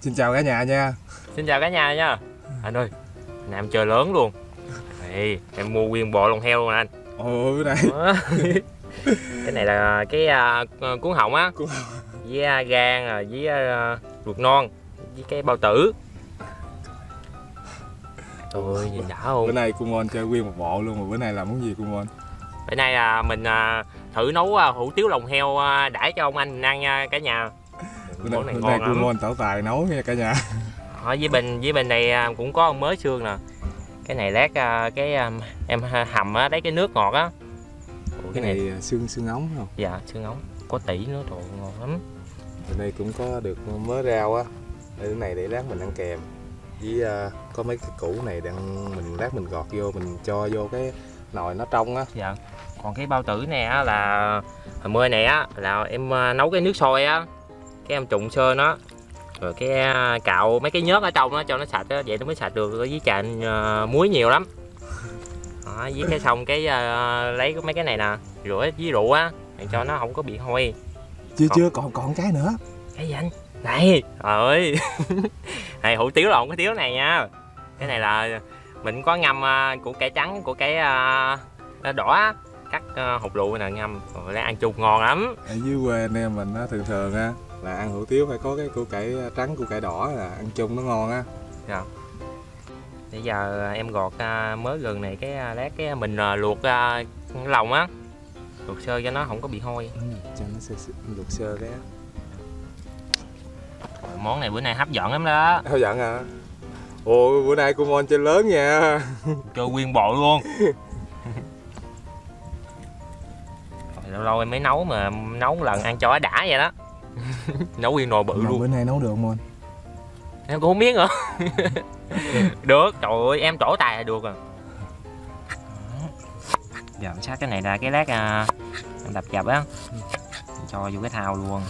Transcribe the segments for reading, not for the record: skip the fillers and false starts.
Xin chào cả nhà nha. Xin chào cả nhà nha. Anh ơi, anh em chơi lớn luôn. Ê, em mua nguyên bộ lông heo luôn anh. Ồ, cái này. Cái này là cái cuốn họng á. Với gan, với ruột non, với cái bao tử. Ôi, nhìn đã không? Bữa nay cung on chơi nguyên một bộ luôn, mà bữa nay làm món gì cung on? Bữa nay là mình thử nấu hủ tiếu lòng heo đãi cho ông anh ăn nha cả nhà. Bữa nay cung on tảo tài nấu nha cả nhà. Với bình này cũng có mới xương nè. Cái này lát cái em hầm á, lấy cái nước ngọt á. Cái này xương ống không? Dạ, xương ống có tỉ nữa, trời ngon lắm. Bữa nay cũng có được mớ rau á. Cái này để lát mình ăn kèm. Với có mấy cái củ này đang mình lát mình gọt vô, mình cho vô cái nồi nó trong á. Dạ. Còn cái bao tử này á là hồi mưa này á là em nấu cái nước sôi á, cái em trụng sơ nó, rồi cái cạo mấy cái nhớt ở trong nó cho nó sạch á, vậy nó mới sạch được. Với chà muối nhiều lắm. Đó, với cái xong cái lấy mấy cái này nè, rửa với rượu á để cho nó không có bị hôi. Còn cái nữa. Cái gì anh? Này, trời ơi. Này hủ tiếu là không có tiếu này nha. Cái này là mình có ngâm củ cải trắng, củ cải đỏ, cắt hột lựu nè, ngâm rồi ăn chung ngon lắm. Ở dưới quê anh em mình thường á là ăn hủ tiếu phải có cái củ cải trắng, củ cải đỏ là ăn chung nó ngon á. Dạ. Bây giờ em gọt mớ gừng này, cái lát cái mình luộc lòng á. Luộc sơ cho nó không có bị hôi. Cho nó luộc sơ cái á. Món này bữa nay hấp dẫn lắm đó. Hấp dẫn hả? Ồ, bữa nay cô Mon chơi lớn nha. Chơi nguyên bộ luôn. Lâu lâu em mới nấu, mà nấu lần ăn cho đã vậy đó. Nấu nguyên nồi bự luôn. Bữa nay nấu được không anh? Em cũng không biết nữa. Được, trời ơi, em trổ tài là được rồi. Giờ mình sát cái này ra, cái lát em đập dập á, cho vô cái thau luôn.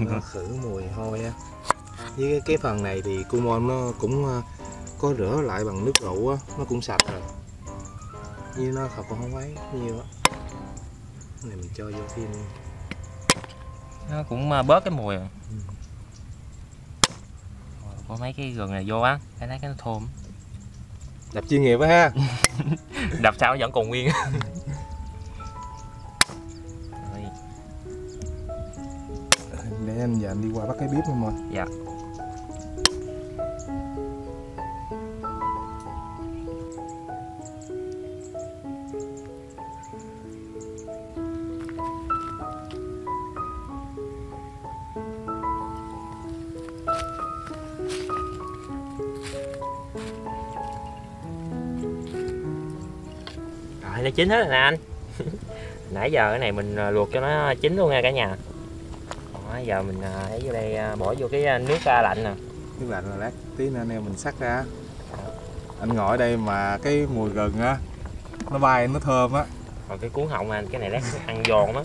Nó khử mùi hôi á. Với cái phần này thì cô Mon nó cũng có rửa lại bằng nước rượu á, nó cũng sạch rồi. Như nó thật cũng không ấy nhiều á. Này mình cho vô phim. Nó cũng bớt cái mùi rồi. Có mấy cái gừng này vô á, cái nát cái nó thơm. Đập chuyên nghiệp á ha. Đập sao vẫn còn nguyên. Để anh và anh đi qua bắt cái bếp không mọi. Dạ. Rồi nó chín hết rồi nè anh. Nãy giờ cái này mình luộc cho nó chín luôn nha cả nhà. Giờ mình lấy vô đây, bỏ vô cái nước lạnh nè. Nước lạnh là lát tí nữa anh em mình xắt ra. Anh ngồi ở đây mà cái mùi gừng á, nó bay nó thơm á. Còn cái cuốn họng anh, cái này lát ăn giòn đó.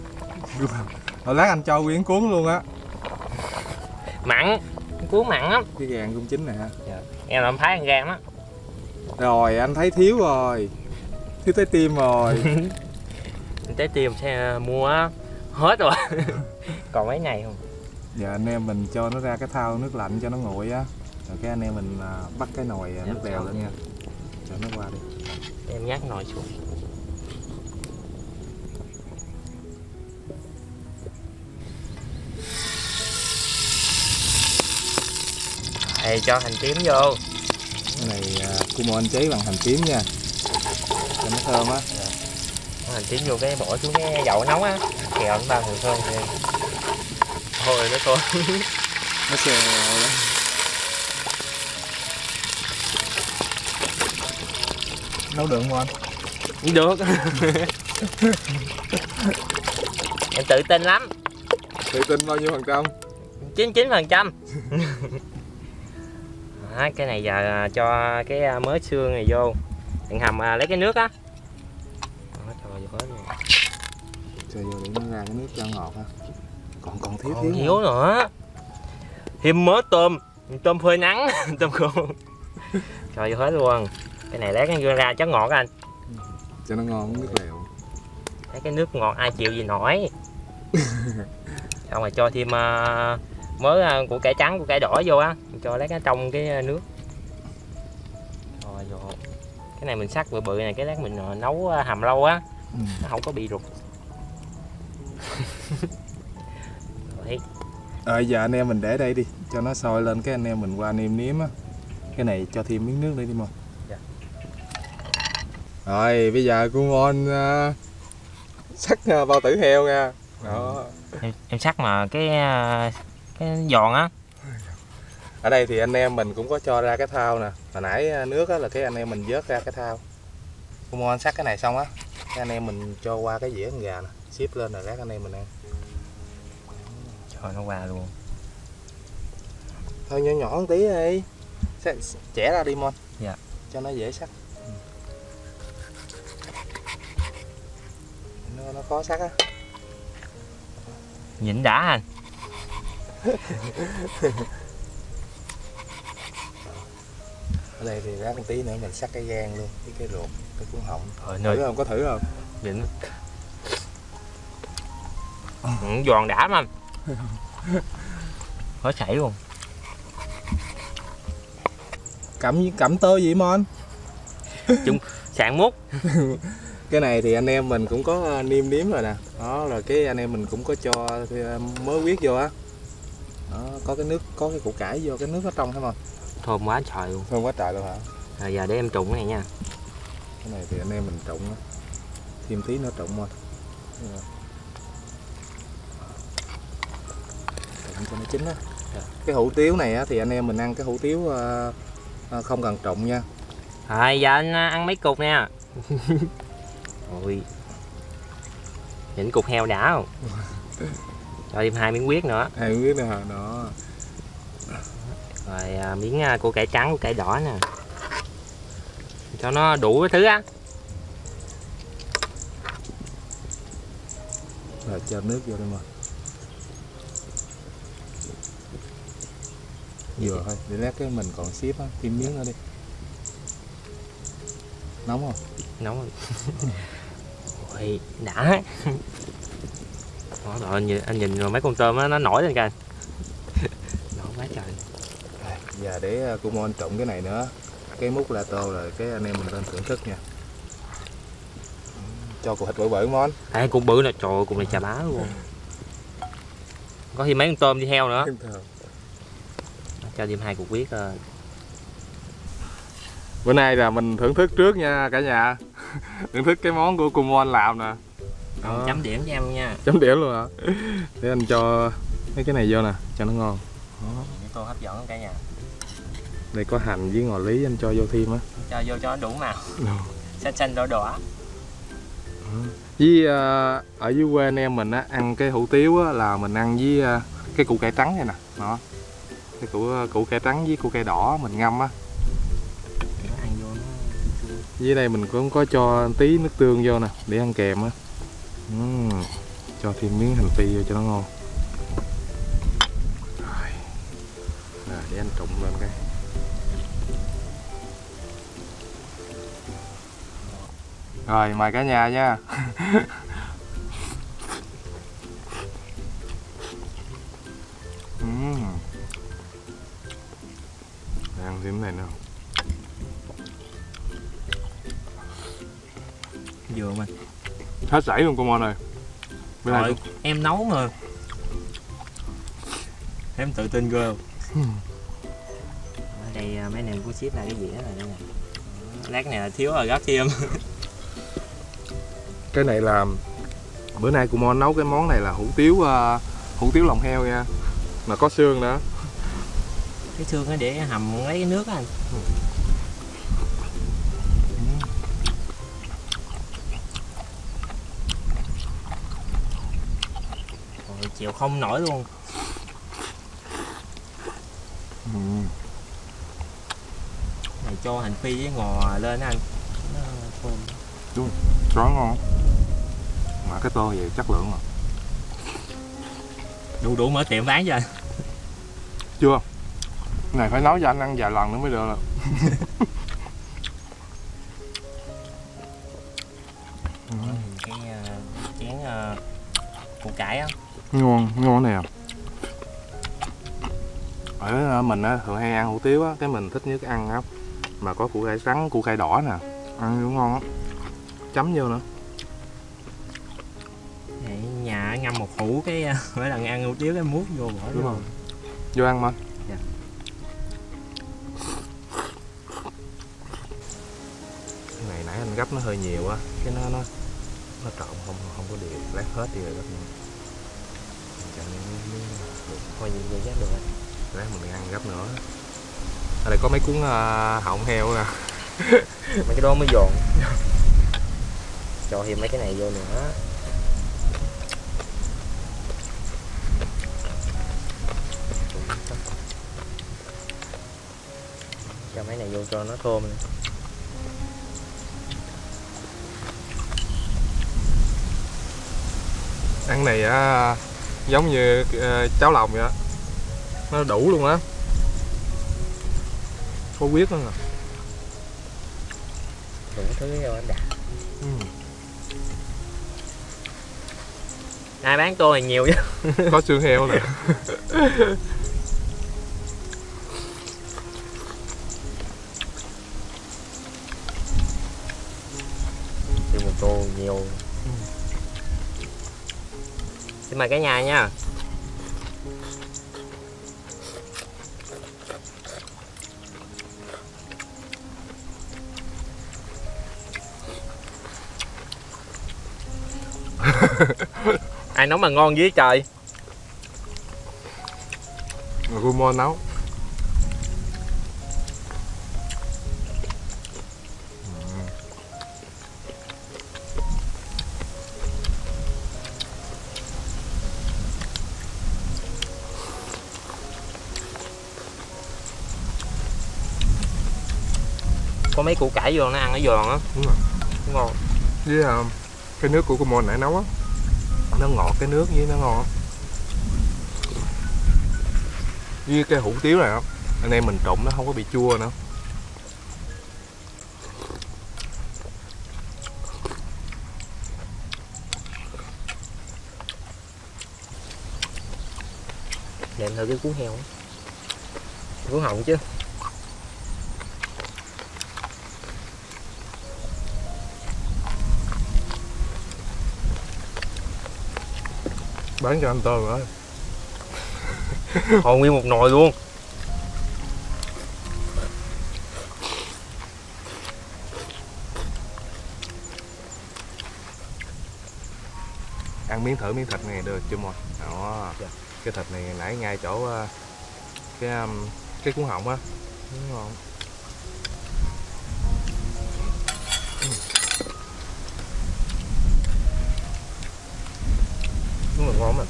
Rồi lát anh cho quyến cuốn luôn á. Mặn, cuốn mặn lắm. Cái gan cũng chín nè. Dạ. Em là em thấy ăn gan đó. Rồi anh thấy thiếu rồi. Thiếu trái tim rồi. Trái tim sẽ mua á. Hết rồi. Còn mấy ngày không? Giờ anh em mình cho nó ra cái thau nước lạnh cho nó nguội á. Rồi cái anh em mình bắt cái nồi nước bèo lên nha. Cho nó qua đi. Em nhắc nồi xuống. Đây cho hành tím vô. Cái này cô Mon chế bằng hành tím nha. Cho nó thơm á. Hành tím vô cái bỏ xuống cái dầu nóng á, kèo nó bao mùi thơm kìa. Thôi nó thôi. Nó xèo lắm. Nấu được không anh? Được. Em tự tin lắm. Tự tin bao nhiêu phần trăm? 99%. Đó, cái này giờ cho cái mớ xương này vô. Đừng hầm lấy cái nước á. Cho vô để nó ra cái nước cho ngọt ha. Còn thiếu nữa. Thêm mớ tôm phơi nắng, tôm khô. Cho vô hết luôn. Cái này lát nó ra cho ngọt anh. Cho nó ngon nước lèo. Cái nước ngọt ai chịu gì nổi. Xong rồi cho thêm mớ của cải trắng của cải đỏ vô á, cho lát nó trong cái nước. Rồi vô. Cái này mình sắc bự bự này, cái lát mình nấu hầm lâu á, nó không có bị rụt. Giờ anh em mình để đây đi, cho nó sôi lên cái anh em mình qua nêm nếm á. Cái này cho thêm miếng nước nữa đi Mon. Dạ. Rồi bây giờ cô Mon sắc bao tử heo nha. Đó. Em sắc mà cái giòn á. Ở đây thì anh em mình cũng có cho ra cái thau nè. Hồi nãy nước á là cái anh em mình vớt ra cái thau. Cô Mon sắc cái này xong á, cái anh em mình cho qua cái dĩa con gà nè, xếp lên rồi lát anh em mình ăn. Thôi nó qua luôn. Thôi nhỏ nhỏ một tí đi. Chẻ ra đi Mon. Dạ. Cho nó dễ sắc. Nó khó sắc á. Nhịn đã anh. Ở đây thì ráng một tí nữa mình sắc cái gan luôn, cái ruột, cái cuốn họng. Thử không? Có thử không? Nhịn. Giòn đã mà. Khó chảy luôn. Cẩm tơ gì Mon? Chung sạn mút. Cái này thì anh em mình cũng có niêm nếm rồi nè. Đó, rồi cái anh em mình cũng có cho mới huyết vô á. Có cái nước, có cái củ cải vô, cái nước nó trong hả Mon? Thơm quá trời luôn. Thơm quá trời luôn hả? Rồi giờ để em trụng cái này nha. Cái này thì anh em mình trụng á. Thêm tí nữa trụng Mon. Cho nó chín á. Cái hủ tiếu này á, thì anh em mình ăn cái hủ tiếu không cần trụng nha. Rồi giờ anh ăn mấy cục nha. Ôi, những cục heo đã không? Cho thêm 2 miếng huyết nữa. 2 miếng nữa hả? Đó. Rồi miếng của cải trắng, của cải đỏ nè. Cho nó đủ cái thứ á. Rồi cho nước vô đây mà. Vừa thôi, để lát cái mình còn xếp á, thêm miếng nữa đi. Nóng không? Nóng rồi. Ôi, đã. Đó, anh nhìn rồi mấy con tôm đó, nó nổi lên kìa. Nổi quá trời. Giờ để cô Mon trộn cái này nữa. Cái mút la tô rồi, cái anh em mình lên thưởng thức nha. Cho cục thịt bự bự Mon. À, cục bự nè, trời ơi, cục này chà bá luôn. Có thêm mấy con tôm đi heo nữa. Cho thêm 2 cục huyết. Bữa nay là mình thưởng thức trước nha cả nhà. Thưởng thức cái món của cô Mon làm nè. Chấm điểm cho em nha. Chấm điểm luôn hả? Để anh cho mấy cái này vô nè, cho nó ngon. Cái tô hấp dẫn cả nhà. Đây có hành với ngò lý anh cho vô thêm á. Cho vô cho nó đủ màu. Xanh xanh đỏ đỏ. Với ở dưới quê anh em mình á, ăn cái hủ tiếu á, là mình ăn với cái củ cải trắng này nè. Đó. Cái củ cải trắng với củ cải đỏ mình ngâm á. Dưới đây mình cũng có cho tí nước tương vô nè, để ăn kèm á. Cho thêm miếng hành phi vô cho nó ngon. Rồi. Rồi để anh trụng lên cái. Rồi mời cả nhà nha. Ăn thêm này nào. Vừa mình hết sảy luôn cô Mon ơi. Bên này cũng... em nấu mà em tự tin ghê. Ở đây mấy nè của ship lại cái dĩa này nè. Lát này là thiếu rồi gấp thêm. Cái này là bữa nay cô Mon nấu cái món này là hủ tiếu lòng heo nha, mà có xương nữa. Cái xương nó để hầm lấy cái nước á anh. Chịu không nổi luôn. Này cho hành phi với ngò lên ăn. Nó thơm. Đúng, chó ngon. Mà cái tô vậy chất lượng rồi. Đủ mở tiệm bán rồi. Chưa. Cái này phải nấu cho anh ăn vài lần nữa mới được. Cái chén củ cải á. Ngon, ngon này à. Ở mình á, thường hay ăn hủ tiếu á, cái mình thích nhất ăn á mà có củ cải trắng, củ cải đỏ nè, ăn cũng ngon á, chấm vô nữa. Vậy nhà ngâm một hũ cái mỗi lần ăn hủ tiếu cái muốt vô bỏ đúng không? Vô ăn mà. Dạ. Cái này nãy anh gấp nó hơi nhiều á, cái nó trộn không có đều, lát hết đi rồi đó. Thôi nhìn về giá được rồi. Lát mình ăn gấp nữa. Ở đây có mấy cuốn họng heo nè. Mấy cái đó mới giòn. Cho thêm mấy cái này vô nữa. Cho mấy này vô cho nó thơm nữa. Ăn này giống như cháo lòng vậy đó. Nó đủ luôn á, có huyết nữa nè, đủ thứ rồi anh Đạt. Ai bán tô này nhiều chứ. Có xương heo nè. Thì một tô nhiều. Xin mời cả nhà nha. Ai nấu mà ngon dữ trời. Người cô Mo nấu. Có mấy củ cải vô nó ăn nó giòn á. Đúng rồi. Ngon. Với cái nước của cô Mo nãy nấu á, nó ngọt cái nước với nó ngon. Với cái hủ tiếu này không, anh em mình trộn nó không có bị chua nữa. Để em thử cái cuốn heo, cuốn họng chứ. Bán cho anh Tơ rồi. Hồn nguyên một nồi luôn. Ăn miếng thử miếng thịt này được chưa mọi? Đó. Dạ. Cái thịt này nãy ngay chỗ cái cuốn họng á. Đúng không? Đúng là ngon mà.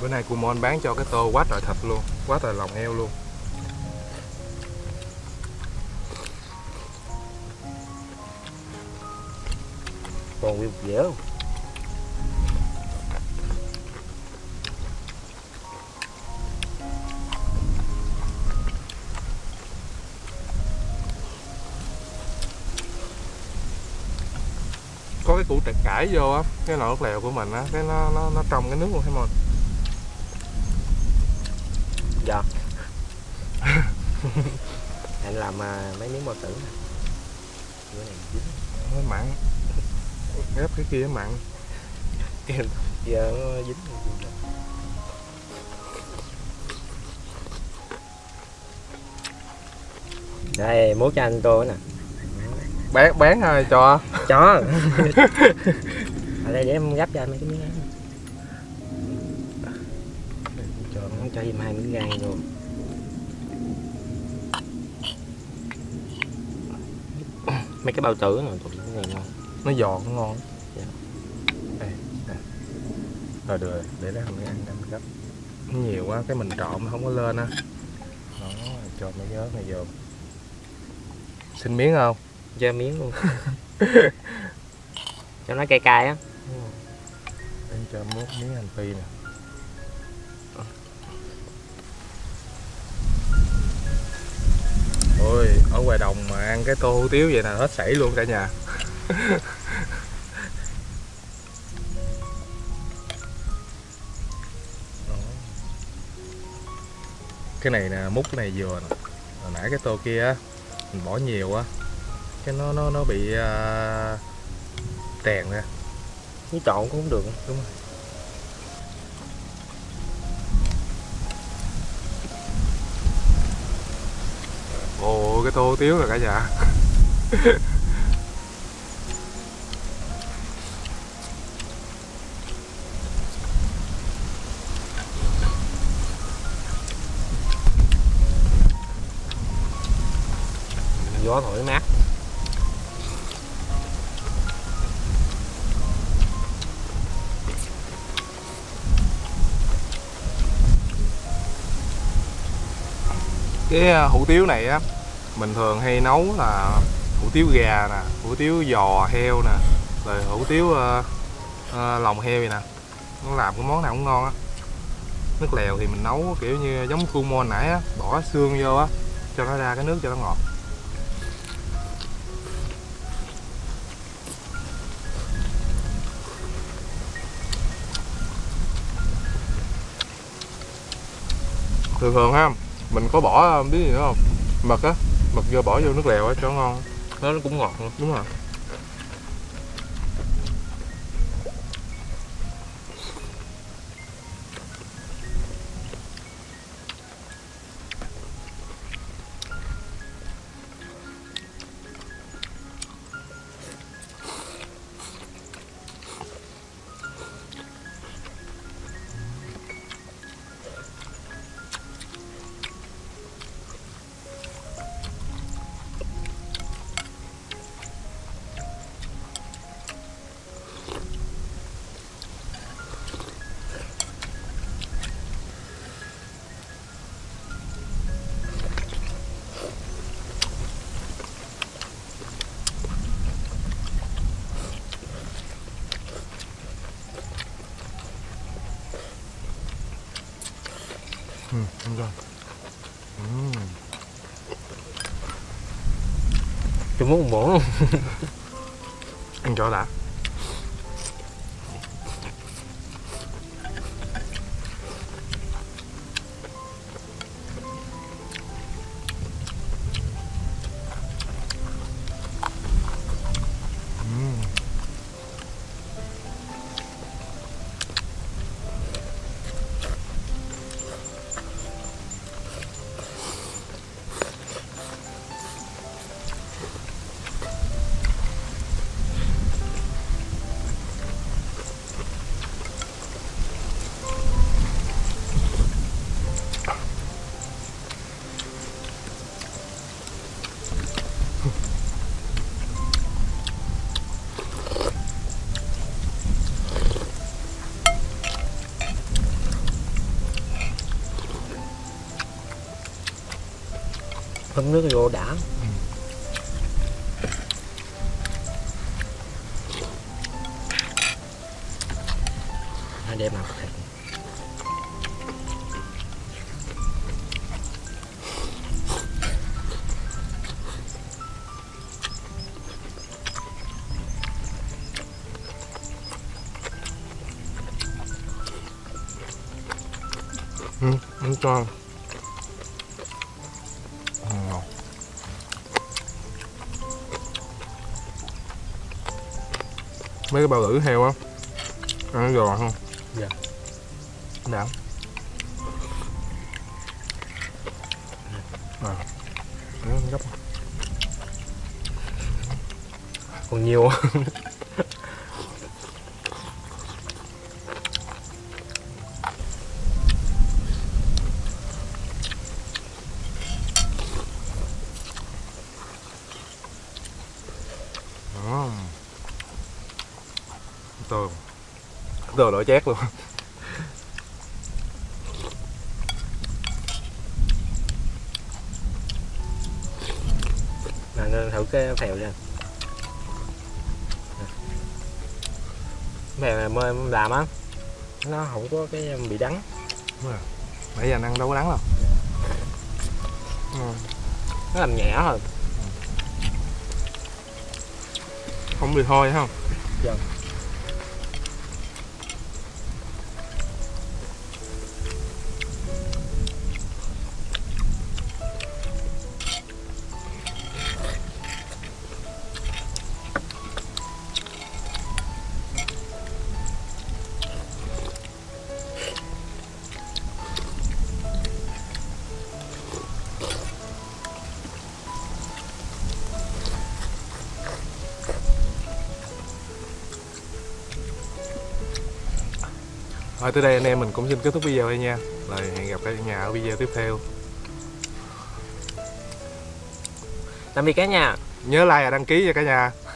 Bữa nay cô Mon bán cho cái tô quá trời thịt luôn, quá trời lòng heo luôn. Còn nguyên một dĩa luôn. Có cái củ cải vô á, cái nồi nước lèo của mình á, cái nó trong cái nước luôn thấy không? Dạ. Anh làm mấy miếng bao tử nè. Bữa này dính. Nó mặn. Ép cái kia mặn. Giờ nó dính. Đây, muối cho anh tôi nè. Bán thôi cho chó. Ở đây để em gắp cho anh mấy cái miếng ăn. Cho em 2 miếng gan luôn. Mấy cái bao tử này, cái này ngon. Nó giòn, nó ngon. Dạ. Đây. Rồi được rồi, để đó mình ăn mình gắp. Nhiều quá cái mình trộn không có lên á. Đó, cho mấy vớt này vô. Xin miếng không? Cho miếng luôn. Cho nó cay cay á. Em cho mốt miếng hành phi nè. Ôi, ở ngoài đồng mà ăn cái tô hủ tiếu vậy là hết sảy luôn cả nhà. Cái này nè, múc cái này vừa nè. Hồi nãy cái tô kia á, mình bỏ nhiều á, cái nó bị tèn ra. Nó trộn cũng không được, đúng rồi. Ồ, cái tô tiếu rồi cả nhà. Gió thổi mát. Cái hủ tiếu này á, mình thường hay nấu là hủ tiếu gà nè, hủ tiếu giò heo nè, rồi hủ tiếu lòng heo vậy nè. Nó làm cái món nào cũng ngon á. Nước lèo thì mình nấu kiểu như giống cu mon nãy á, bỏ xương vô á, cho nó ra cái nước cho nó ngọt. Thường thường ha, mình có bỏ biết gì nữa không? Mật á, mật vô bỏ vô nước lèo á cho ngon. Nó cũng ngọt luôn, đúng rồi. Đúng rồi. Tôi muốn bỏ luôn. Ăn cho đã. Thấm nước vô đã. Đem nào thịt. Ăn tròn. Mấy cái bao tử heo á, ăn nó giòn không? Dạ. Đã. À, nó gấp. Còn nhiều. Tôi đổi chét luôn. Nên thử cái phèo nha. Phèo này mới làm á, nó không có cái bị đắng. Nãy giờ ăn đâu có đắng đâu. nó làm nhẹ thôi, không bị hôi không. Dạ. Thôi tới đây anh em mình cũng xin kết thúc video đây nha. Rồi hẹn gặp cả nhà ở video tiếp theo. Tạm biệt cả nhà. Nhớ like và đăng ký cho cả nhà.